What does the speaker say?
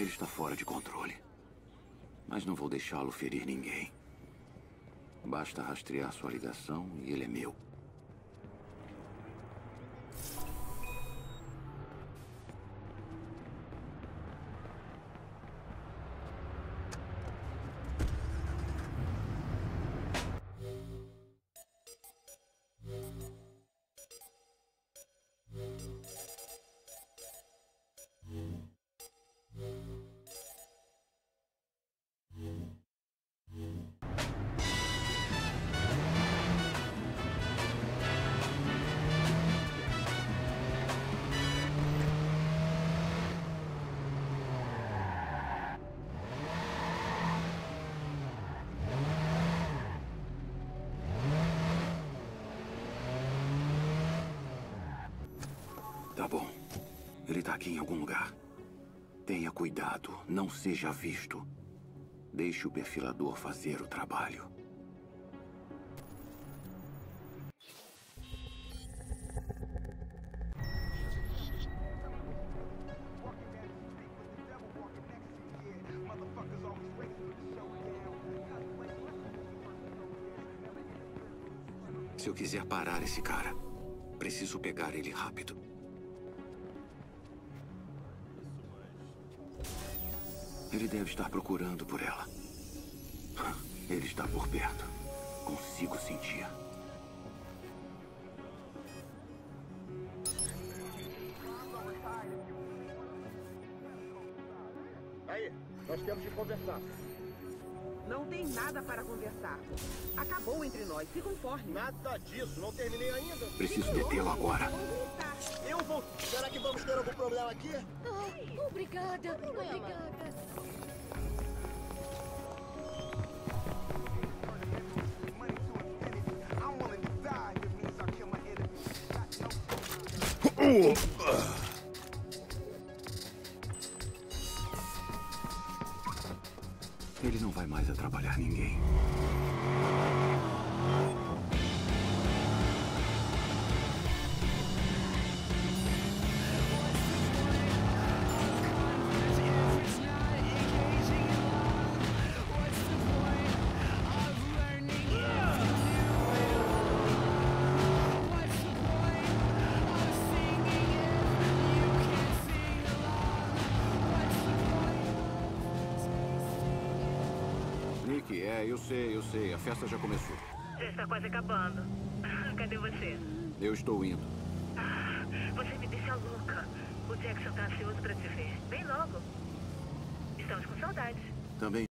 Ele está fora de controle. Mas não vou deixá-lo ferir ninguém. Basta rastrear sua ligação e ele é meu. Aqui em algum lugar. Tenha cuidado, não seja visto. Deixe o perfilador fazer o trabalho. Se eu quiser parar esse cara, preciso pegar ele rápido. Ele deve estar procurando por ela. Ele está por perto. Consigo sentir. Aí, nós temos de conversar. Não tem nada para conversar. Acabou entre nós, se conforme. Nada disso, não terminei ainda. Preciso detê-lo agora. Eu vou... Será que vamos ter algum problema aqui? Ah, obrigada, obrigada. Ele não vai mais atrapalhar ninguém. Eu sei. A festa já começou. Já está quase acabando. Cadê você? Eu estou indo. Ah, você me deixa louca. O Jackson está ansioso para te ver. Bem logo. Estamos com saudades. Também.